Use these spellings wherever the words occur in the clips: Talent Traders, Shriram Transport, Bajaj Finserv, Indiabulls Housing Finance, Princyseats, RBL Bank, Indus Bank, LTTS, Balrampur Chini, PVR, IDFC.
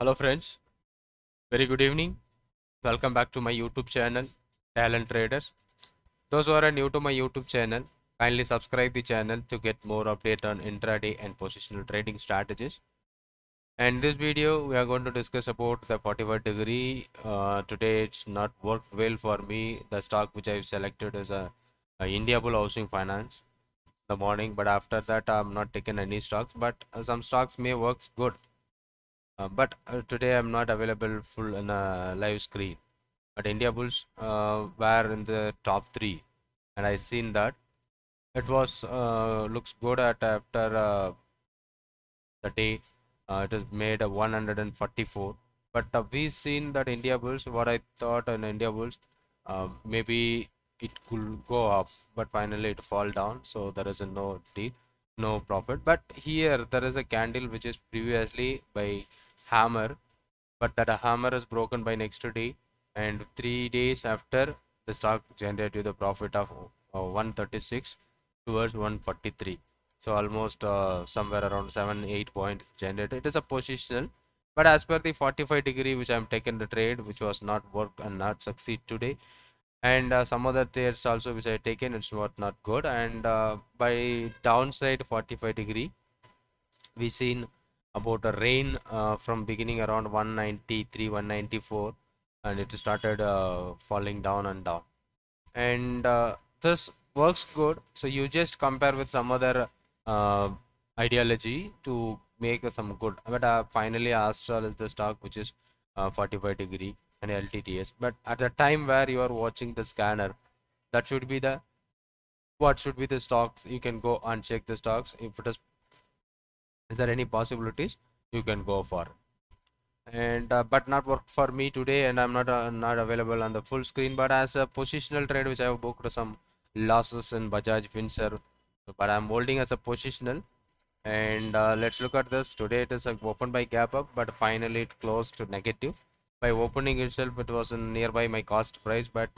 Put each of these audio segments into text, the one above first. Hello friends, very good evening. Welcome back to my YouTube channel Talent Traders. Those who are new to my YouTube channel, kindly subscribe the channel to get more update on intraday and positional trading strategies. And in this video we are going to discuss about the 45 degree. Today it's not worked well for me. The stock which I've selected is a Indiabulls Housing Finance the morning, but after that I'm not taking any stocks, but some stocks may works good. Today I'm not available full in a live screen, but Indiabulls were in the top 3 and I seen that it was looks good at after the day. It has made a 144, but we seen that Indiabulls, what I thought in Indiabulls, maybe it could go up, but finally it fall down, so there is a no deal, no profit. But here there is a candle which is previously by hammer, but that hammer is broken by next day, and 3 days after the stock generated the profit of 136 towards 143, so almost somewhere around 7-8 points generated. It is a positional, but as per the 45 degree which I'm taking the trade, which was not worked and not succeed today, and some other trades also which I taken, it's not good. And by downside 45 degree we seen about a rain from beginning around 193 194, and it started falling down and down, and this works good. So you just compare with some other ideology to make some good, but finally Astral is the stock which is 45 degree and LTTS. But at the time where you are watching the scanner, that should be the what should be the stocks. You can go and check the stocks. If it is there any possibilities you can go for, and but not work for me today, and I'm not available on the full screen. But as a positional trade which I have booked some losses in Bajaj Finserv, but I'm holding as a positional. And let's look at this. Today it is opened by gap up, but finally it closed to negative. By opening itself, it was in nearby my cost price, but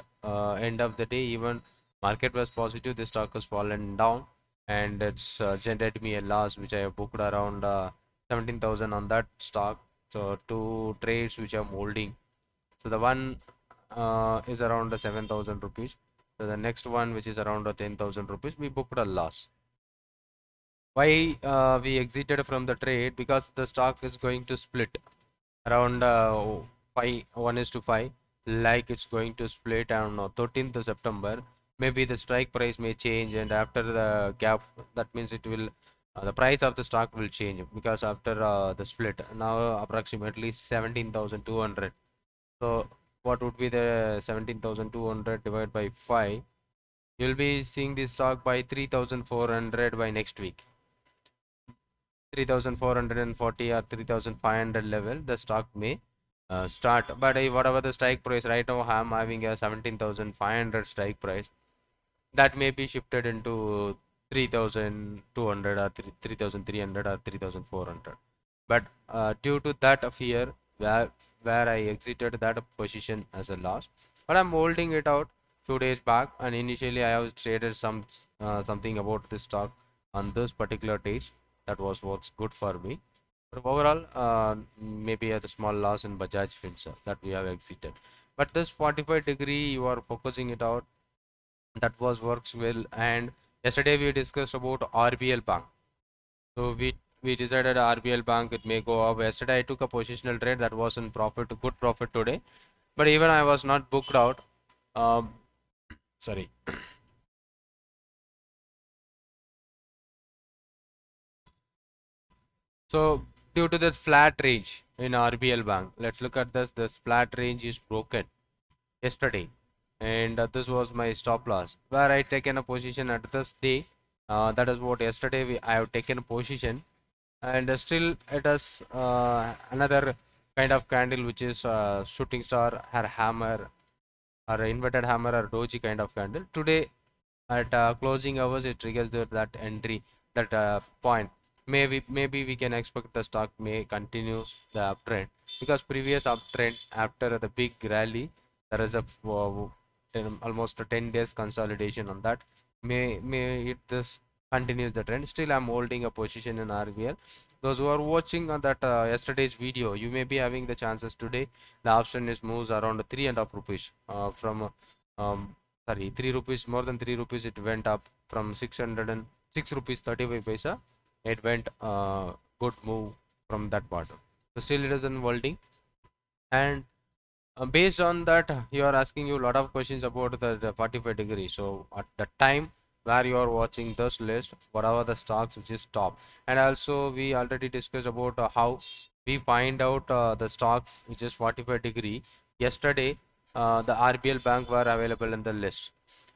end of the day, even market was positive, the stock has fallen down, and it's generated me a loss which I have booked around 17,000 on that stock. So 2 trades which I'm holding. So the one is around 7,000 rupees. So the next one which is around 10,000 rupees, we booked a loss. Why we exited from the trade? Because the stock is going to split around 1:5, like it's going to split on 13th of September. Maybe the strike price may change, and after the gap, that means it will the price of the stock will change, because after the split now approximately 17,200. So what would be the 17,200 divided by 5? You'll be seeing this stock by 3,400 by next week. 3,440 or 3,500 level the stock may start. But whatever the strike price, right now I'm having a 17,500 strike price, that may be shifted into 3,200 or 3,300 or 3,400. But due to that fear, where I exited that position as a loss, but I'm holding it out 2 days back. And initially I was traded something about this stock on this particular day. That works good for me, but overall maybe at a small loss in Bajaj Finserv that we have exited. But this 45 degree you are focusing it out, that works well. And yesterday we discussed about RBL Bank, so we decided RBL Bank it may go up. Yesterday I took a positional trade that was in profit, good profit today, but even I was not booked out. Sorry. So due to the flat range in RBL Bank, let's look at this. This flat range is broken yesterday, and this was my stop loss where I taken a position at this day. That is what yesterday I have taken a position, and still it is another kind of candle which is shooting star or hammer or inverted hammer or doji kind of candle. Today at closing hours it triggers that entry, that point. Maybe we can expect the stock may continue the uptrend, because previous uptrend after the big rally there is a almost a 10 days consolidation on that. May it this continues the trend. Still I'm holding a position in RBL, Those who are watching on that yesterday's video, you may be having the chances today. The option is moves around 3.5 rupees from sorry, 3 rupees, more than 3 rupees. It went up from 606 rupees 35 paisa. It went good move from that bottom. So still it is unfolding, and based on that, you are asking you a lot of questions about the 45 degree. So at the time where you are watching this list, whatever the stocks which is top, and also we already discussed about how we find out the stocks which is 45 degree. Yesterday the RBL Bank were available in the list,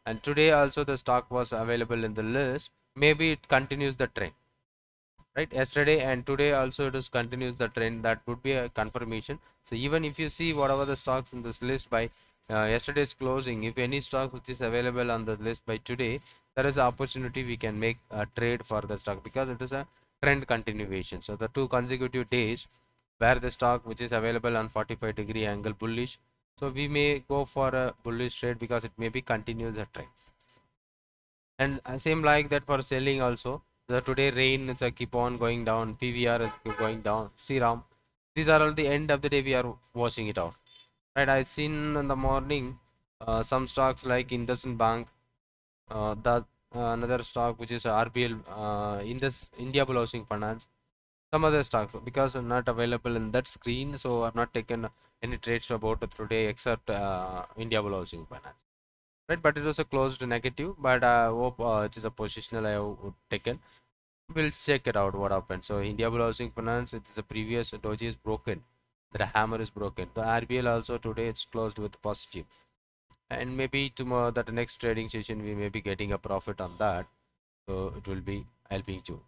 and today also the stock was available in the list. Maybe it continues the trend, right? Yesterday and today also it is continues the trend. That would be a confirmation. So even if you see whatever the stocks in this list by yesterday's closing, if any stock which is available on the list by today, there is an opportunity we can make a trade for the stock, because it is a trend continuation. So the 2 consecutive days where the stock which is available on 45 degree angle bullish, so we may go for a bullish trade because it may be continues the trend. And same like that for selling also. So today rain is keep on going down, PVR is keep going down, Shriram. These are all the end of the day we are watching it out, right? I seen in the morning some stocks like Indus Bank, another stock which is RBL, Indiabulls Housing Finance, some other stocks, because I'm not available in that screen, so I've not taken any trades about it today except Indiabulls Housing Finance. Right, but it was a closed negative, but I hope it is a positional I would taken. We'll check it out what happened. So Indiabulls Housing Finance, it is a previous doji is broken, the hammer is broken. The RBL also today it's closed with positive, and maybe tomorrow that next trading session we may be getting a profit on that, so it will be helping too.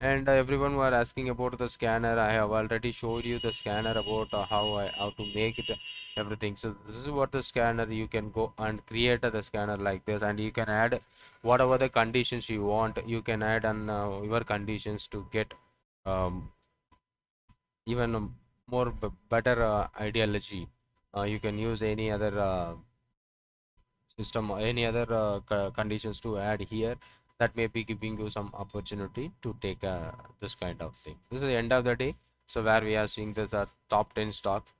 And everyone were asking about the scanner. I have already showed you the scanner about how to make it everything. So this is what the scanner, you can go and create the scanner like this, and you can add whatever the conditions you want. You can add on your conditions to get even more better ideology. You can use any other system or any other conditions to add here. That may be giving you some opportunity to take this kind of thing. This is the end of the day. So where we are seeing this are top 10 stocks.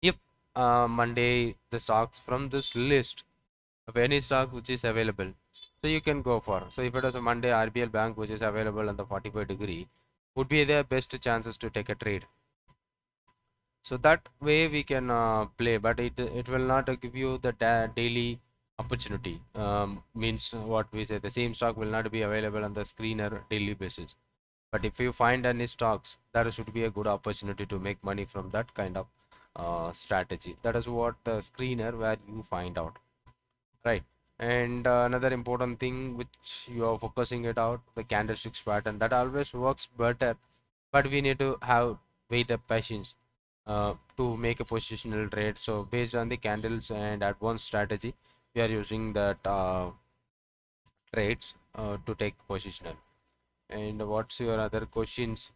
If Monday the stocks from this list of any stock which is available, so you can go for. So if it was a Monday, RBL Bank which is available on the 45 degree would be their best chances to take a trade. So that way we can play, but it will not give you the daily opportunity. Means what we say, the same stock will not be available on the screen or daily basis. But if you find any stocks, there should be a good opportunity to make money from that kind of strategy. That is what the screener where you find out, right? And another important thing which you are focusing it out, the candlesticks pattern, that always works better, but we need to have wait up patience to make a positional trade. So based on the candles and advanced strategy, we are using that trades to take positional. And what's your other questions?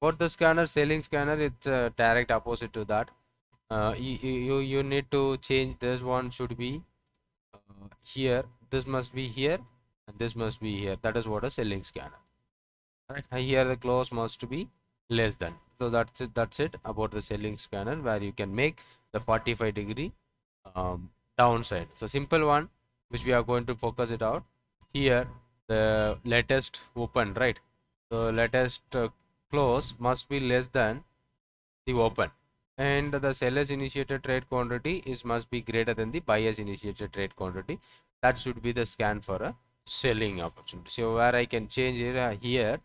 What the scanner, selling scanner, it's direct opposite to that. You need to change this one should be here. This must be here, and this must be here. That is what a selling scanner. Right here the close must be less than. So that's it. That's it about the selling scanner where you can make the 45 degree. Downside. So simple one which we are going to focus it out here, the latest open, right? The latest close must be less than the open, and the seller's initiated trade quantity is must be greater than the buyer's initiated trade quantity. That should be the scan for a selling opportunity. So where I can change it here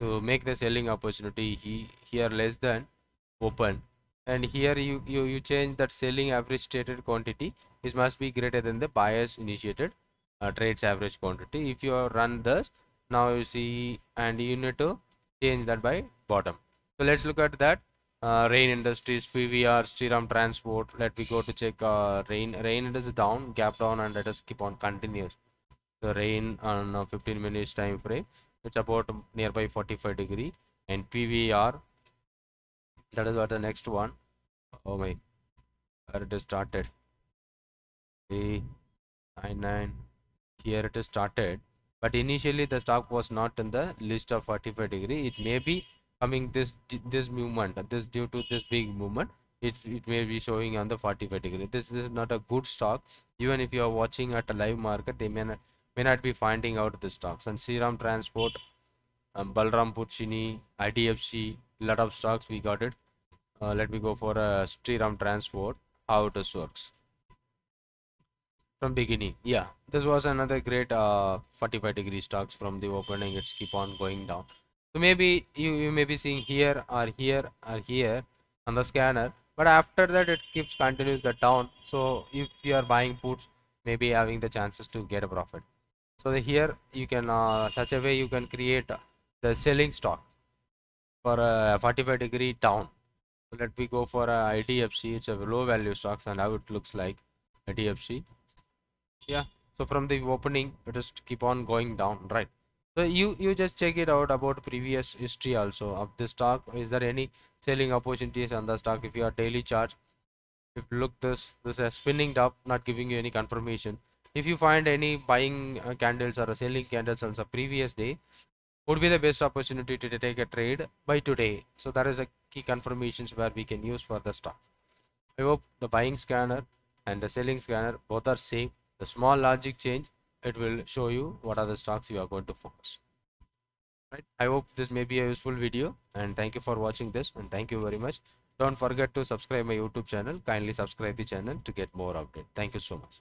to make the selling opportunity here less than open, and here you change that selling average stated quantity is must be greater than the buyer's initiated trades average quantity. If you run this now, you see, and you need to change that by bottom. So let's look at that. Rain Industries, PVR, Shriram Transport. Let me go to check rain. It is down, gap down, and let us keep on continuous. So rain on 15 minutes time frame, it's about nearby 45 degree, and PVR, that is what the next one. Oh my, where it is started, 99 here it is started, but initially the stock was not in the list of 45 degree. It may be coming this movement, this due to this big movement, it may be showing on the 40 category. This is not a good stock. Even if you are watching at a live market, they may not be finding out the stocks. And Shriram Transport, Balrampur Chini, IDFC, lot of stocks we got it. Let me go for Shriram Transport, how this works from beginning. Yeah, this was another great 45 degree stocks from the opening. It's keep on going down. So maybe you may be seeing here or here or here on the scanner, but after that it keeps continues the down. So if you are buying puts, maybe having the chances to get a profit. So here you can such a way you can create the selling stock for a 45 degree down. So let me go for IDFC. It's a low value stocks and how it looks like IDFC. Yeah, so from the opening it just keep on going down, right? So you just check it out about previous history also of the stock. Is there any selling opportunities on the stock? If you are daily chart, if you look, this is spinning up, not giving you any confirmation. If you find any buying candles or selling candles on the previous day, would be the best opportunity to take a trade by today. So that is a key confirmations where we can use for the stock. I hope the buying scanner and the selling scanner both are same. The small logic change, it will show you what are the stocks you are going to focus. Right? I hope this may be a useful video, and thank you for watching this, and thank you very much. Don't forget to subscribe my YouTube channel. Kindly subscribe the channel to get more updates. Thank you so much.